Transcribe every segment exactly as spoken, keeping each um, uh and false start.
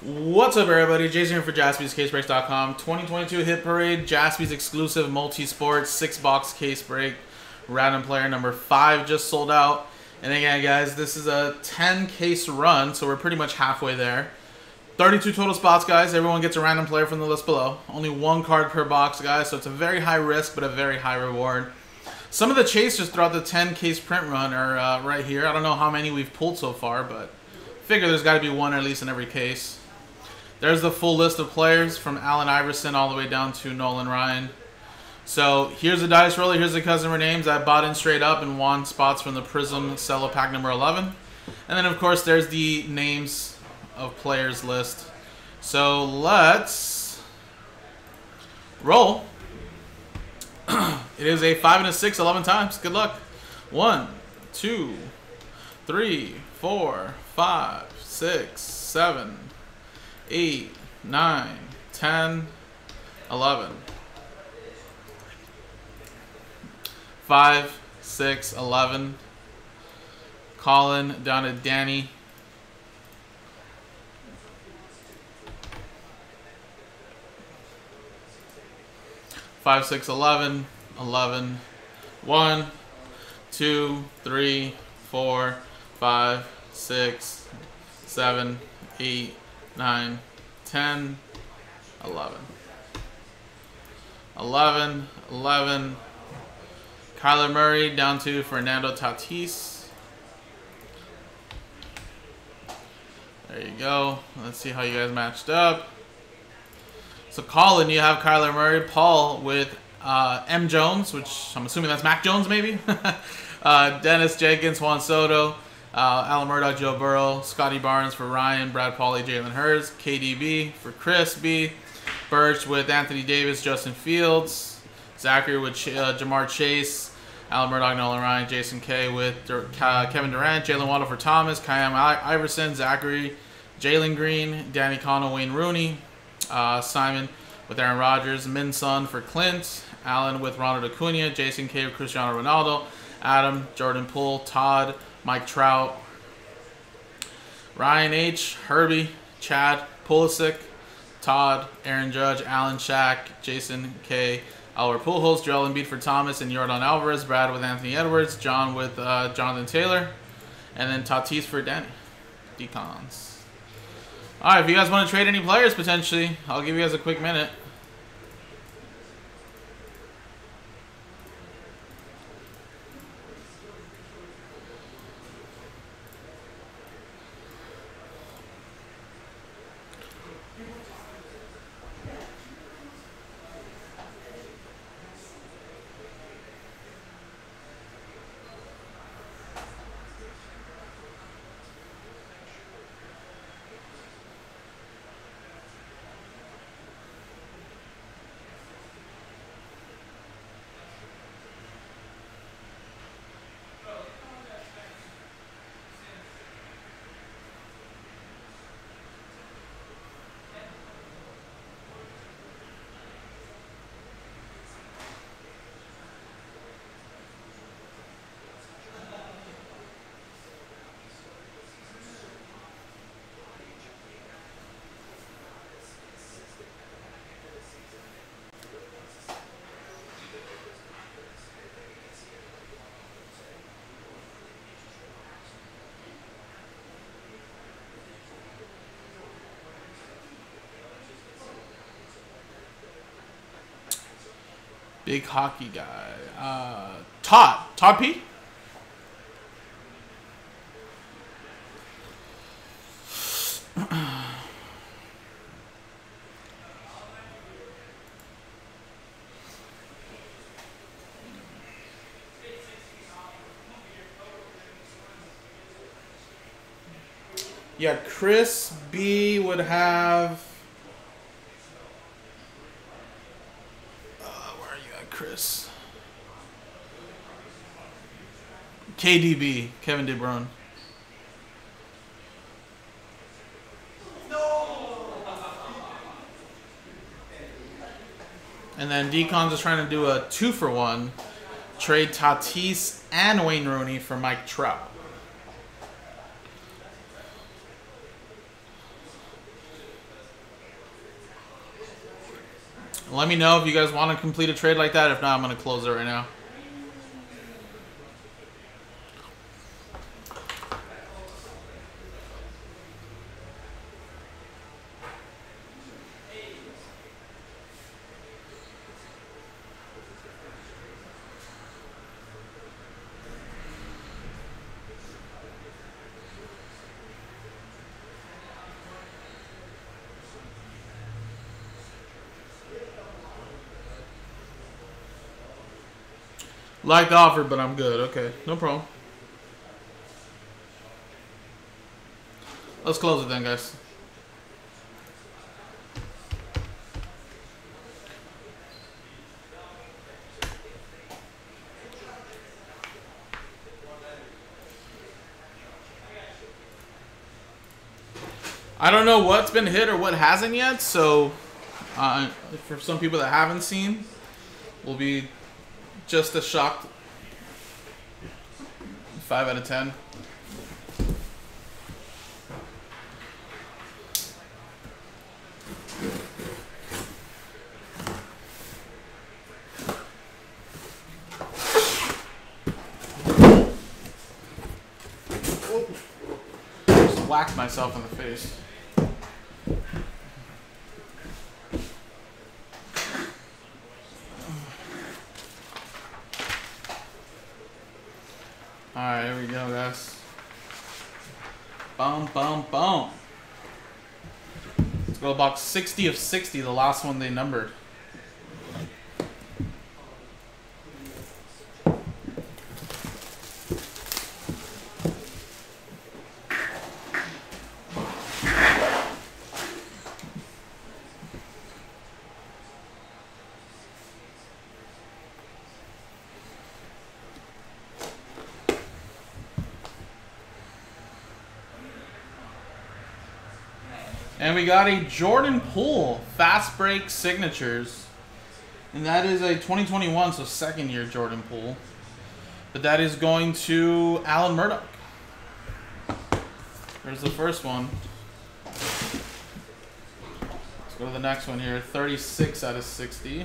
What's up, everybody? Jason here for Jaspys Case Breaks dot com. twenty twenty-two Hit Parade, Jaspys exclusive multi-sport six-box case break. Random player number five just sold out. And again, guys, this is a ten-case run, so we're pretty much halfway there. thirty-two total spots, guys. Everyone gets a random player from the list below. Only one card per box, guys, so it's a very high risk but a very high reward. Some of the chasers throughout the ten-case print run are uh, right here. I don't know how many we've pulled so far, but figure there's got to be one at least in every case. There's the full list of players from Allen Iverson all the way down to Nolan Ryan. So here's the dice roller. Here's the customer names. I bought in straight up and won spots from the Prism Cello Pack number eleven. And then, of course, there's the names of players list. So let's roll. It is a five and a six, eleven times. Good luck. One, two, three, four, five, six, seven. eight, nine, ten, eleven, five, six, eleven, Colin down to Danny, five, six, eleven, eleven, one, two, three, four, five, six, seven, eight, nine, ten, eleven, eleven, eleven, Kyler Murray down to Fernando Tatis. There you go. Let's see how you guys matched up. So Colin, you have Kyler Murray. Paul with uh, M. Jones, which I'm assuming that's Mac Jones maybe. uh, Dennis Jenkins, Juan Soto. Uh, Alan Murdoch, Joe Burrow, Scotty Barnes for Ryan, Brad Pauley, Jalen Hurts, K D B for Chris B, Birch with Anthony Davis, Justin Fields, Zachary with uh, Jamar Chase, Alan Murdoch, Nolan Ryan, Jason K with uh, Kevin Durant, Jalen Waddle for Thomas, Kyam Iverson, Zachary, Jalen Green, Danny Connell, Wayne Rooney, uh, Simon with Aaron Rodgers, Min Sun for Clint, Allen with Ronald Acuna, Jason K with Cristiano Ronaldo, Adam, Jordan Poole, Todd, Mike Trout, Ryan H, Herbie, Chad, Pulisic, Todd, Aaron Judge, Alan Shaq, Jason K, Albert Pujols, Joel Embiid for Thomas, and Yordan Alvarez, Brad with Anthony Edwards, John with uh, Jonathan Taylor, and then Tatis for Danny. Decons. All right, if you guys want to trade any players potentially, I'll give you guys a quick minute. Big hockey guy. Uh, Todd. Todd P? Yeah, Chris B would have... Chris. K D B, Kevin DeBruyne. No. And then Decon's is trying to do a two for one. Trade Tatis and Wayne Rooney for Mike Trout. Let me know if you guys want to complete a trade like that. If not, I'm going to close it right now. Like the offer, but I'm good. Okay, no problem. Let's close it then, guys. I don't know what's been hit or what hasn't yet, so uh, for some people that haven't seen, we'll be just a shocked five out of ten. Just whacked myself in the face. Alright, here we go, guys. Boom, boom, boom. Let's go box sixty of sixty, the last one they numbered. And we got a Jordan Poole Fast Break Signatures. And that is a twenty twenty-one, so second year Jordan Poole. But that is going to Alan Murdoch. There's the first one. Let's go to the next one here. thirty-six out of sixty.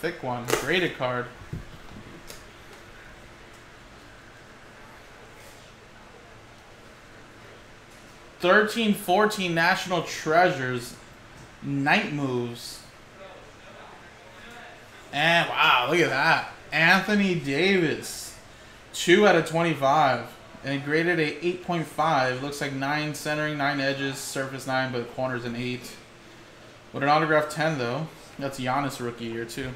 Thick one, graded card. thirteen fourteen National Treasures, Night Moves. And wow, look at that. Anthony Davis, two out of twenty-five. And graded a eight point five. Looks like nine centering, nine edges, surface nine, but corners an eight. With an autograph ten though. That's Giannis rookie year too.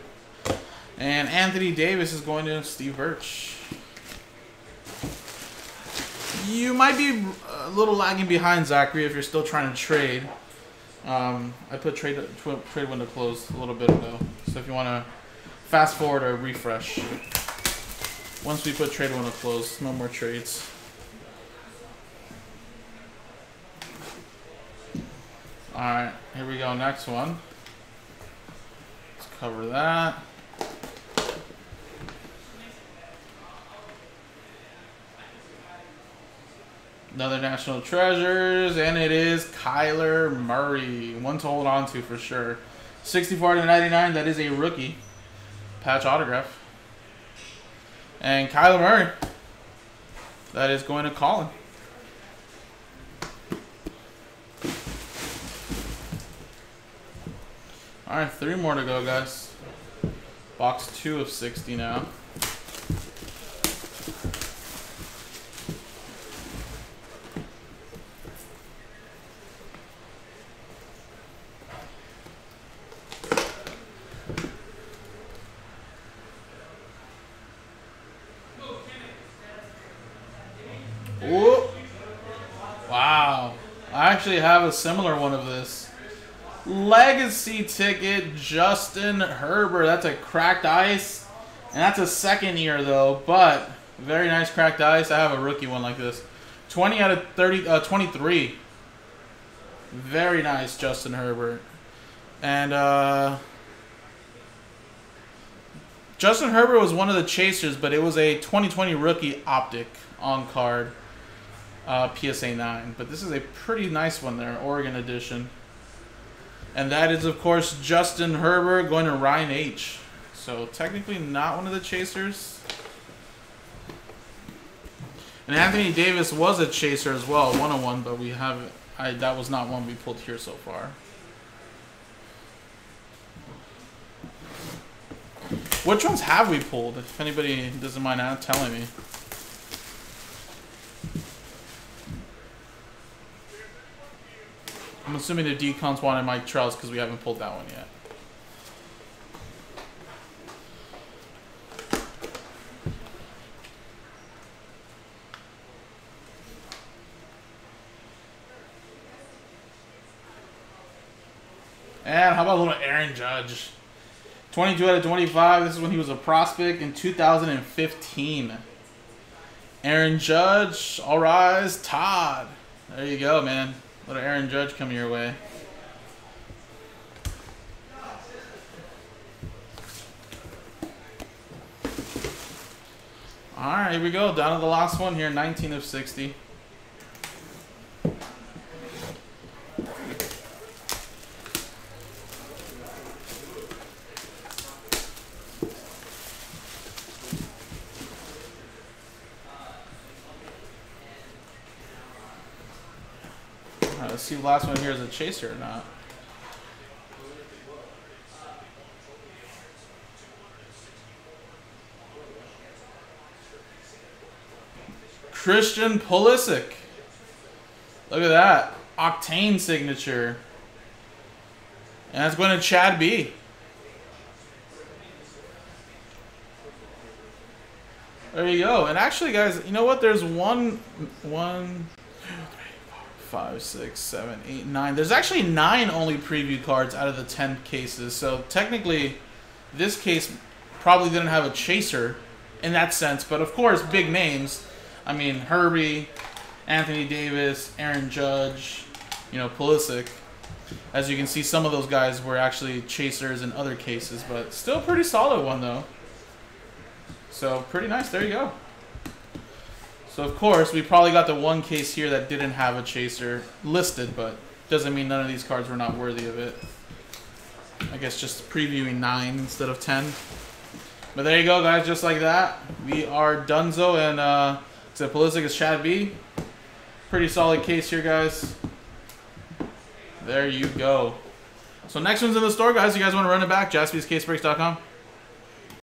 And Anthony Davis is going to Steve Birch. You might be a little lagging behind, Zachary, if you're still trying to trade. Um, I put trade trade window closed a little bit ago. So if you want to fast forward or refresh. Once we put trade window closed, no more trades. All right, here we go, next one. Let's cover that. Another National Treasures, and it is Kyler Murray. One to hold on to for sure. sixty-four out of ninety-nine, that is a rookie. Patch autograph. And Kyler Murray. That is going to Colin. Alright, three more to go, guys. Box two of sixty now. Have a similar one of this legacy ticket, Justin Herbert. That's a cracked ice, and that's a second year though, but very nice cracked ice. I have a rookie one like this, twenty out of thirty, uh, twenty-three. Very nice, Justin Herbert. And uh, Justin Herbert was one of the chasers, but it was a twenty twenty rookie optic on card, uh, P S A nine. But this is a pretty nice one there, Oregon edition. And that is, of course, Justin Herbert going to Ryan H. So technically not one of the chasers. And Anthony Davis was a chaser as well, one oh one, but we have I, that was not one we pulled here so far. Which ones have we pulled? If anybody doesn't mind telling me. I'm assuming the Decons wanted Mike Trout because we haven't pulled that one yet. And how about a little Aaron Judge? twenty-two out of twenty-five. This is when he was a prospect in two thousand fifteen. Aaron Judge, all rise, Todd. There you go, man. Little Aaron Judge coming your way. All right, here we go. Down to the last one here, nineteen of sixty. Let's see if the last one here is a chaser or not. Christian Pulisic. Look at that. Octane signature. And that's going to Chad B. There you go. And actually, guys, you know what? There's one... one Five, six, seven, eight, nine. There's actually nine only preview cards out of the ten cases. So technically, this case probably didn't have a chaser in that sense. But of course, big names. I mean, Herbie, Anthony Davis, Aaron Judge, you know, Pulisic. As you can see, some of those guys were actually chasers in other cases. But still pretty solid one, though. So pretty nice. There you go. So, of course, we probably got the one case here that didn't have a chaser listed, but doesn't mean none of these cards were not worthy of it. I guess just previewing nine instead of ten. But there you go, guys. Just like that, we are donezo. And uh, except Pulisic is Chad B. Pretty solid case here, guys. There you go. So, next one's in the store, guys. You guys want to run it back? Jaspys Case Breaks dot com.